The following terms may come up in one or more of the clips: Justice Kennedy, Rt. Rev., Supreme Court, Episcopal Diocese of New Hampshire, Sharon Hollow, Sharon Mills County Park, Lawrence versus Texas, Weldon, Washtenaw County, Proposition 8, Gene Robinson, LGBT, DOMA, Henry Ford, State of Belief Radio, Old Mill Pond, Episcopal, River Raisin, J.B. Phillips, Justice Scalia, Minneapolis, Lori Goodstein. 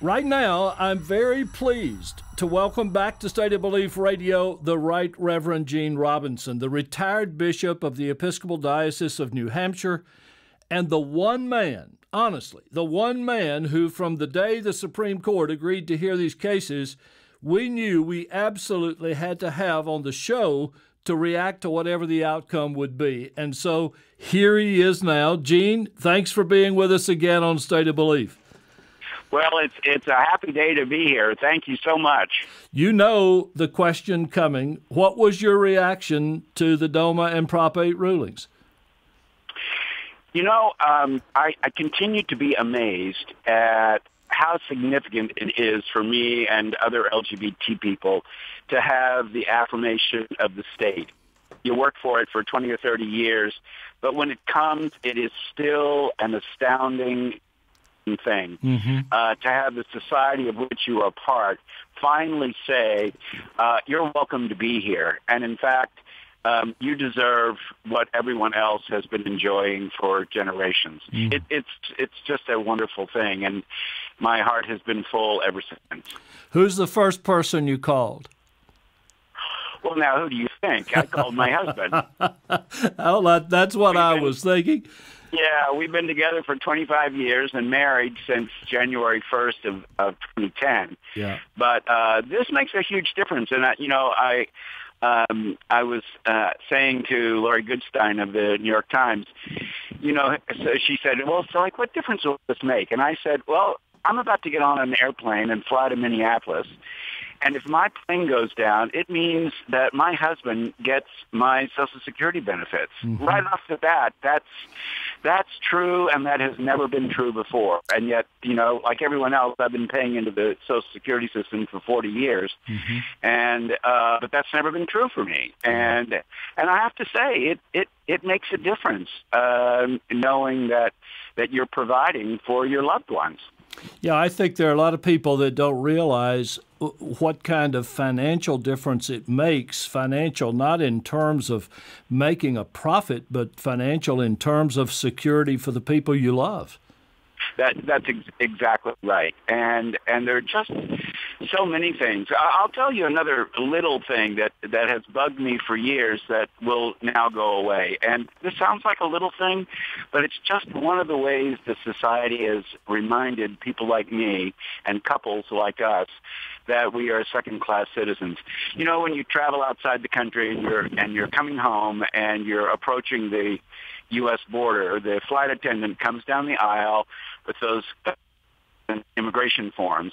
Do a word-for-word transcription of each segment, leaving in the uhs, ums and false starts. Right now, I'm very pleased to welcome back to State of Belief Radio the Right Reverend Gene Robinson, the retired bishop of the Episcopal Diocese of New Hampshire, and the one man, honestly, the one man who from the day the Supreme Court agreed to hear these cases, we knew we absolutely had to have on the show to react to whatever the outcome would be. And so here he is now. Gene, thanks for being with us again on State of Belief. Well, it's it's a happy day to be here. Thank you so much. You know the question coming. What was your reaction to the DOMA and Prop eight rulings? You know, um, I, I continue to be amazed at how significant it is for me and other L G B T people to have the affirmation of the state. You work for it for twenty or thirty years, but when it comes, it is still an astounding thing. Mm-hmm. Uh, to have the society of which you are part finally say, uh, you're welcome to be here. And in fact, um, you deserve what everyone else has been enjoying for generations. Mm-hmm. it, it's, it's just a wonderful thing, and my heart has been full ever since. Who's the first person you called? Well, now, who do you think? I called my husband. Well, that's what I was thinking. Yeah, we've been together for twenty-five years and married since January first of, of twenty ten. Yeah. But uh, this makes a huge difference. And, I, you know, I um, I was uh, saying to Lori Goodstein of the New York Times, you know, so she said, well, so, like, what difference will this make? And I said, well, I'm about to get on an airplane and fly to Minneapolis. And if my plane goes down, it means that my husband gets my Social Security benefits. Mm-hmm. Right off the bat, that's that's true, and that has never been true before. And yet, you know, like everyone else, I've been paying into the Social Security system for forty years, mm-hmm. and uh, but that's never been true for me. And and I have to say, it it it makes a difference uh, knowing that that you're providing for your loved ones. Yeah, I think there are a lot of people that don't realize what kind of financial difference it makes, financial not in terms of making a profit, but financial in terms of security for the people you love. That, that's ex exactly right. And, and there are just so many things. I'll tell you another little thing that, that has bugged me for years that will now go away. And this sounds like a little thing, but it's just one of the ways that society has reminded people like me and couples like us that we are second-class citizens. You know, when you travel outside the country and you're, and you're coming home and you're approaching the U S border, the flight attendant comes down the aisle with those immigration forms.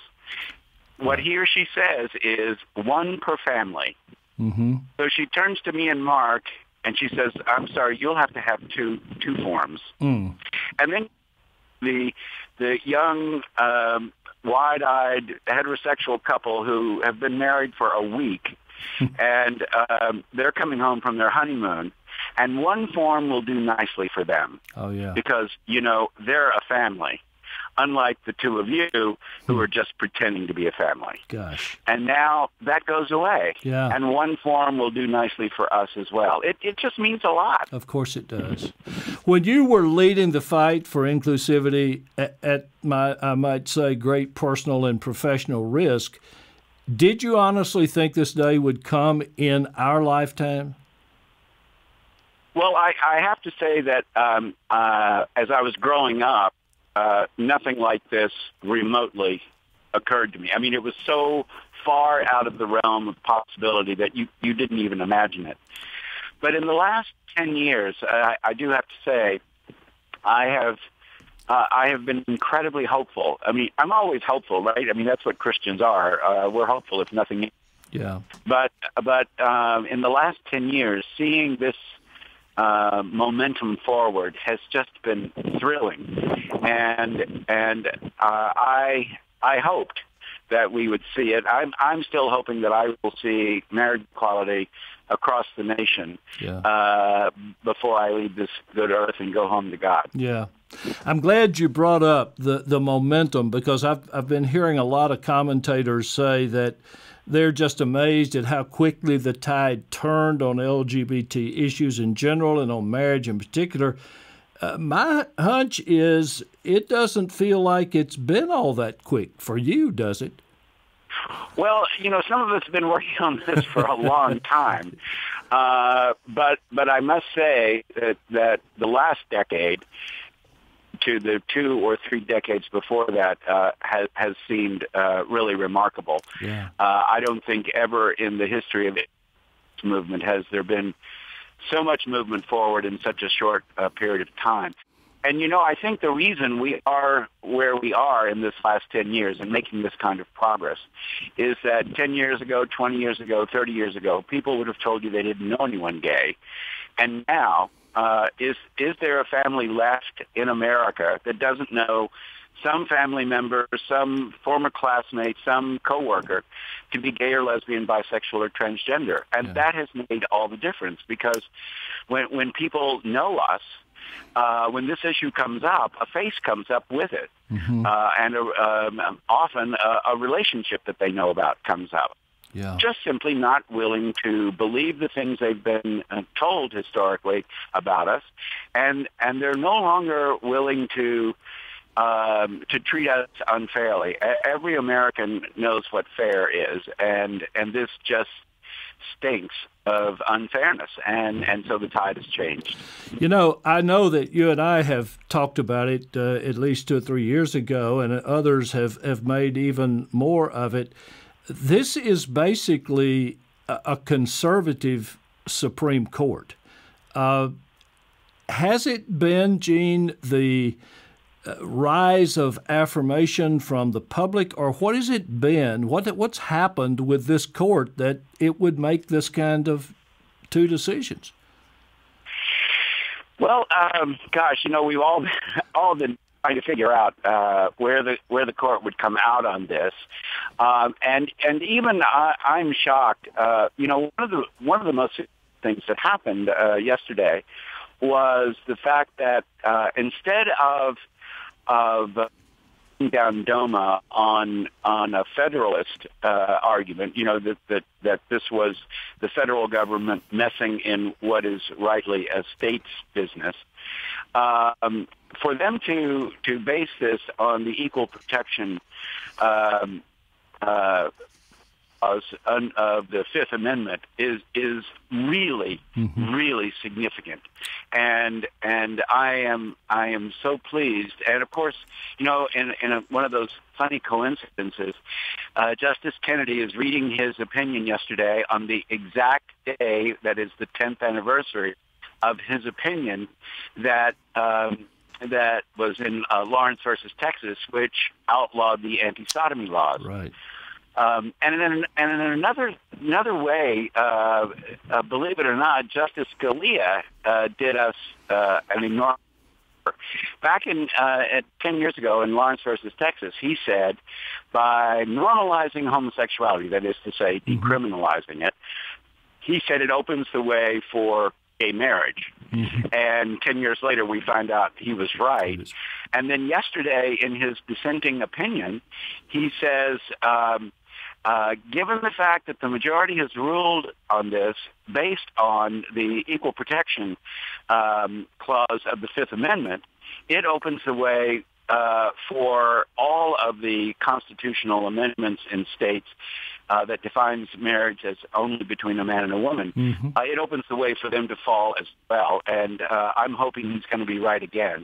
What he or she says is one per family. Mm-hmm. So she turns to me and Mark, and she says, I'm sorry, you'll have to have two two forms. Mm. And then the, the young, um, wide-eyed heterosexual couple who have been married for a week, and um, they're coming home from their honeymoon, and one form will do nicely for them. Oh, yeah. Because, you know, they're a family, unlike the two of you who are just pretending to be a family. Gosh. And now that goes away. Yeah. And one form will do nicely for us as well. It, it just means a lot. Of course it does. When you were leading the fight for inclusivity at, at my, I might say, great personal and professional risk, did you honestly think this day would come in our lifetime? Well, I, I have to say that um, uh, as I was growing up, uh, nothing like this remotely occurred to me. I mean, it was so far out of the realm of possibility that you, you didn't even imagine it. But in the last ten years, I, I do have to say, I have uh, I have been incredibly hopeful. I mean, I'm always hopeful, right? I mean, that's what Christians are. Uh, we're hopeful, if nothing else. Yeah. But but um, in the last ten years, seeing this Uh, momentum forward has just been thrilling, and and uh, I I hoped that we would see it. I'm I'm still hoping that I will see marriage equality across the nation. Yeah. uh, before I leave this good earth and go home to God. Yeah, I'm glad you brought up the the momentum, because I've I've been hearing a lot of commentators say that they're just amazed at how quickly the tide turned on L G B T issues in general and on marriage in particular. Uh, my hunch is it doesn't feel like it's been all that quick for you, does it? Well, you know, some of us have been working on this for a long time. Uh, but but I must say that, that the last decade to the two or three decades before that uh, has, has seemed uh, really remarkable. Yeah. Uh, I don't think ever in the history of this movement has there been so much movement forward in such a short uh, period of time. And, you know, I think the reason we are where we are in this last ten years and making this kind of progress is that ten years ago, twenty years ago, thirty years ago, people would have told you they didn't know anyone gay. And now, uh, is, is there a family left in America that doesn't know some family member, some former classmate, some coworker to be gay or lesbian, bisexual, or transgender? And yeah. that has made all the difference, because when, when people know us, Uh, when this issue comes up, a face comes up with it, mm-hmm. uh, and a, um, often a, a relationship that they know about comes up. Yeah. Just simply not willing to believe the things they've been uh, told historically about us, and and they're no longer willing to um, to treat us unfairly. A- every American knows what fair is, and and this just stinks of unfairness, and, and so the tide has changed. You know, I know that you and I have talked about it uh, at least two or three years ago, and others have, have made even more of it. This is basically a, a conservative Supreme Court. Uh, has it been, Gene, the uh, rise of affirmation from the public, or what has it been? What what's happened with this court that it would make this kind of two decisions? Well, um, gosh, you know, we've all been, all been trying to figure out uh, where the where the court would come out on this, um, and and even I, I'm shocked. Uh, you know, one of the one of the most things that happened uh, yesterday was the fact that uh, instead of of putting down DOMA on on a federalist uh, argument, you know, that, that, that this was the federal government messing in what is rightly a state's business, um, for them to, to base this on the equal protection um, uh, of, of the Fifth Amendment is is really, mm-hmm. really significant. And and I am I am so pleased. And of course, you know, in in a, one of those funny coincidences, uh, Justice Kennedy is reading his opinion yesterday on the exact day that is the tenth anniversary of his opinion that um, that was in uh, Lawrence versus Texas, which outlawed the anti-sodomy laws. Right. Um, and in, and in another another way, uh, uh, believe it or not, Justice Scalia uh, did us uh, an enormous favor. Back in uh, at ten years ago in Lawrence versus Texas, he said, by normalizing homosexuality, that is to say, decriminalizing it, he said it opens the way for gay marriage. Mm-hmm. And ten years later, we find out he was right. And then yesterday, in his dissenting opinion, he says, Um, Uh, given the fact that the majority has ruled on this based on the Equal Protection um, Clause of the Fifth Amendment, it opens the way uh, for all of the constitutional amendments in states uh, that defines marriage as only between a man and a woman. Mm-hmm. uh, it opens the way for them to fall as well, and uh, I'm hoping he's going to be right again.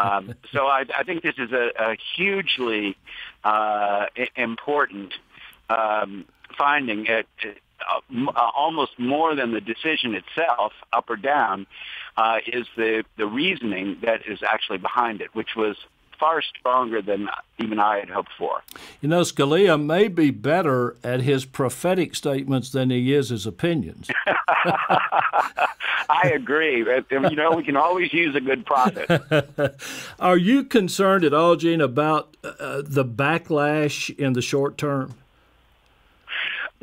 um, so I, I think this is a, a hugely uh, important Um, finding it uh, m- uh, almost more than the decision itself, up or down, uh, is the, the reasoning that is actually behind it, which was far stronger than even I had hoped for. You know, Scalia may be better at his prophetic statements than he is his opinions. I agree. You know, we can always use a good prophet. Are you concerned at all, Gene, about uh, the backlash in the short term?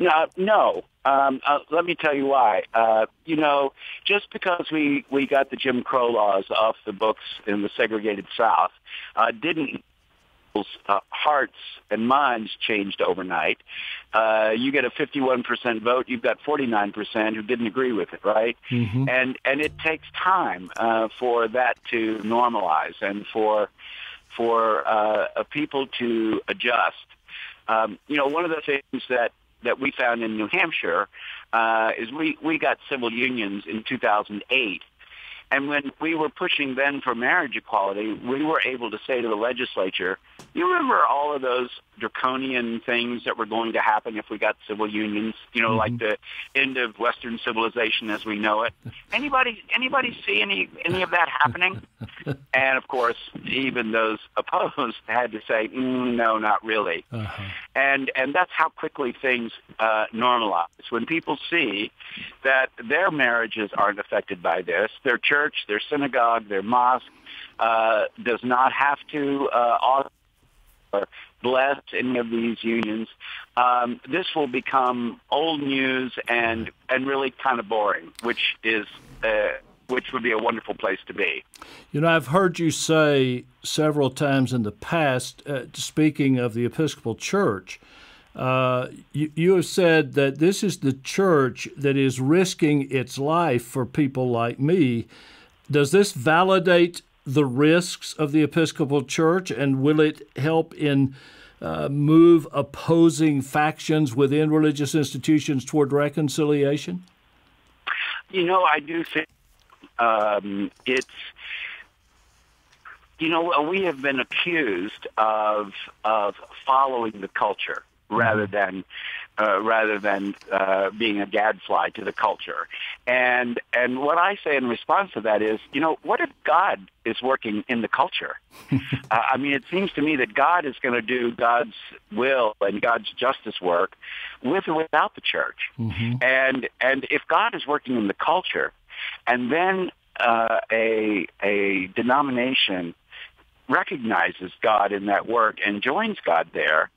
No, no. Um, uh, let me tell you why. Uh, you know, just because we, we got the Jim Crow laws off the books in the segregated South uh, didn't uh, hearts and minds changed overnight. Uh, you get a fifty-one percent vote, you've got forty-nine percent who didn't agree with it, right? Mm-hmm. And and it takes time uh, for that to normalize and for for uh, uh, people to adjust. Um, you know, one of the things that, that we found in New Hampshire uh, is we, we got civil unions in two thousand eight. And when we were pushing then for marriage equality, we were able to say to the legislature, you remember all of those draconian things that were going to happen if we got civil unions, you know, mm-hmm. like the end of Western civilization as we know it. Anybody anybody see any, any of that happening? And, of course, even those opposed had to say, mm, no, not really. Uh-huh. And and that's how quickly things uh, normalize. When people see that their marriages aren't affected by this, their church, their synagogue, their mosque uh, does not have to uh, or bless any of these unions, um, this will become old news and, and really kind of boring, which is uh, which would be a wonderful place to be. You know, I've heard you say several times in the past, uh, speaking of the Episcopal Church, uh, you, you have said that this is the church that is risking its life for people like me. Does this validate the risks of the Episcopal Church, and will it help in uh, move opposing factions within religious institutions toward reconciliation? You know, I do think um, it's, you know, we have been accused of of following the culture rather than uh, rather than uh, being a gadfly to the culture. And and what I say in response to that is, you know, what if God is working in the culture? uh, I mean, it seems to me that God is going to do God's will and God's justice work with or without the church. Mm-hmm. And and if God is working in the culture, and then uh, a a denomination recognizes God in that work and joins God there,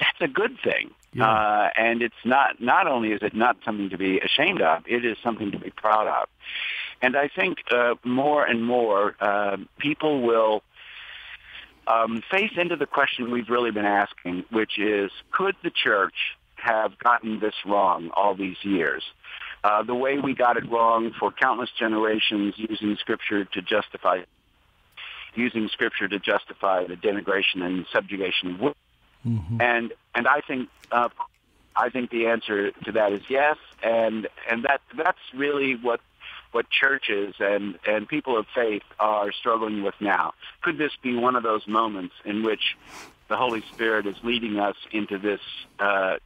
that's a good thing. Yeah. Uh, and it's not, not only is it not something to be ashamed of, it is something to be proud of. And I think uh, more and more uh, people will um, face into the question we've really been asking, which is, could the church have gotten this wrong all these years? Uh, the way we got it wrong for countless generations, using Scripture to justify it. using Scripture to justify the denigration and subjugation of women. Mm-hmm. And and I think uh, I think the answer to that is yes, and and that that's really what what churches and, and people of faith are struggling with now. Could this be one of those moments in which the Holy Spirit is leading us into this uh,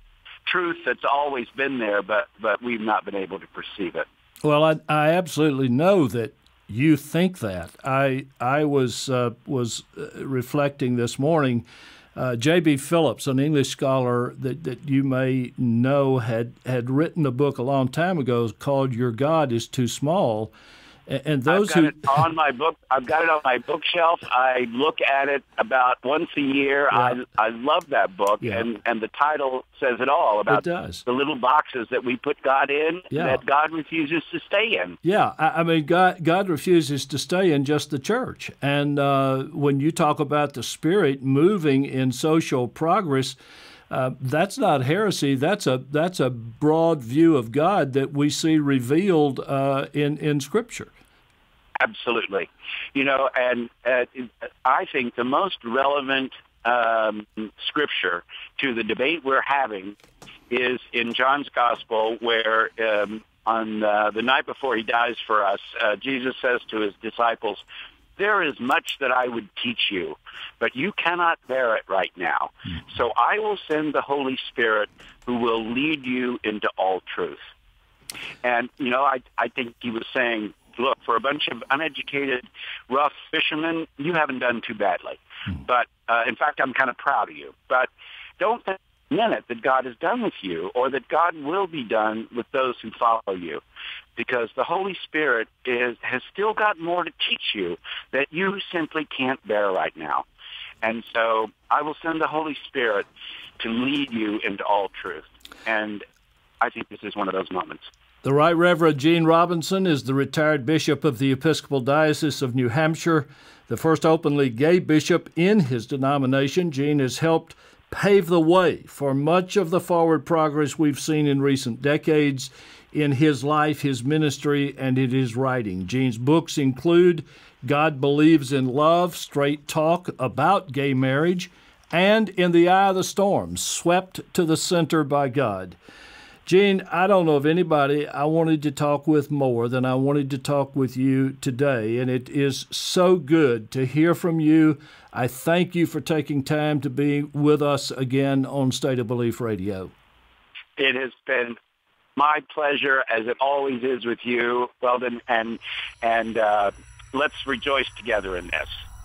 truth that's always been there, but, but we've not been able to perceive it? Well, I, I absolutely know that you think that. I I was uh, was reflecting this morning. Uh, J B Phillips, an English scholar that, that you may know, had had written a book a long time ago called "Your God Is Too Small," and, and those I've got who it on my book, I've got it on my bookshelf. I look at it about once a year. Yeah. I I love that book, yeah. and and the title says it all about it does. The little boxes that we put God in, yeah. that God refuses to stay in. Yeah, I, I mean, God, God refuses to stay in just the church. And uh, when you talk about the Spirit moving in social progress, uh, that's not heresy. That's a that's a broad view of God that we see revealed uh, in in Scripture. Absolutely, you know, and uh, I think the most relevant Um, scripture to the debate we're having is in John's Gospel, where um, on uh, the night before he dies for us, uh, Jesus says to his disciples, "There is much that I would teach you, but you cannot bear it right now. So I will send the Holy Spirit who will lead you into all truth." And, you know, I, I think he was saying, look, for a bunch of uneducated, rough fishermen, you haven't done too badly. But, uh, in fact, I'm kind of proud of you. But don't think for a minute that God is done with you or that God will be done with those who follow you, because the Holy Spirit is, has still got more to teach you that you simply can't bear right now. And so I will send the Holy Spirit to lead you into all truth. And I think this is one of those moments. The Right Reverend Gene Robinson is the retired bishop of the Episcopal Diocese of New Hampshire. the first openly gay bishop in his denomination, Gene has helped pave the way for much of the forward progress we've seen in recent decades in his life, his ministry, and in his writing. Gene's books include God Believes in Love, Straight Talk About Gay Marriage, and In the Eye of the Storm, Swept to the Center by God. Gene, I don't know of anybody I wanted to talk with more than I wanted to talk with you today, and it is so good to hear from you. I thank you for taking time to be with us again on State of Belief Radio. It has been my pleasure, as it always is with you, Weldon, and, and uh, let's rejoice together in this.